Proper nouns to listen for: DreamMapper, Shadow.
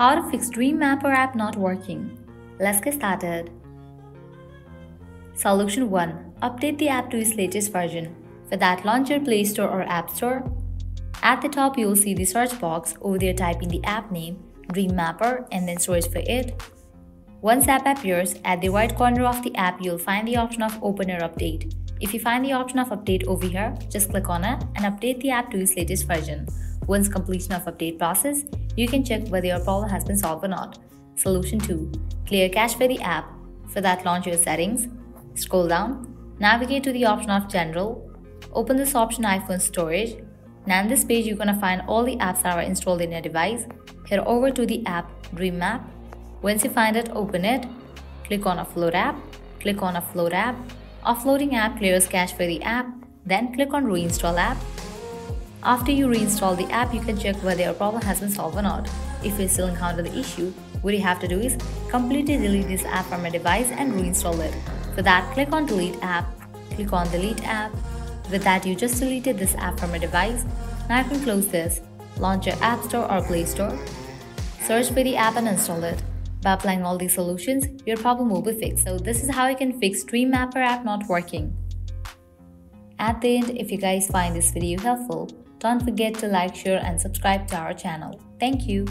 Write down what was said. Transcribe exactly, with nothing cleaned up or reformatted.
How to fix DreamMapper app not working. Let's get started. Solution one. Update the app to its latest version. For that, launch your Play Store or App Store. At the top, you will see the search box. Over there, type in the app name, DreamMapper, and then search for it. Once app appears, at the right corner of the app, you'll find the option of Open or Update. If you find the option of Update over here, just click on it and update the app to its latest version. Once completion of update process, you can check whether your problem has been solved or not. Solution two. Clear cache for the app. For that, launch your settings. Scroll down. Navigate to the option of General. Open this option, iPhone Storage. Now in this page, you're gonna find all the apps that are installed in your device. Head over to the app DreamMap. Once you find it, open it. Click on Offload App. Click on Offload App. Offloading app clears cache for the app. Then click on Reinstall App. After you reinstall the app, you can check whether your problem has been solved or not. If you still encounter the issue, what you have to do is completely delete this app from your device and reinstall it. For that, click on Delete App. Click on Delete App. With that, you just deleted this app from your device. Now you can close this. Launch your App Store or Play Store. Search for the app and install it. By applying all these solutions, your problem will be fixed. So this is how you can fix DreamMapper app not working. At the end, if you guys find this video helpful, don't forget to like, share, and subscribe to our channel. Thank you.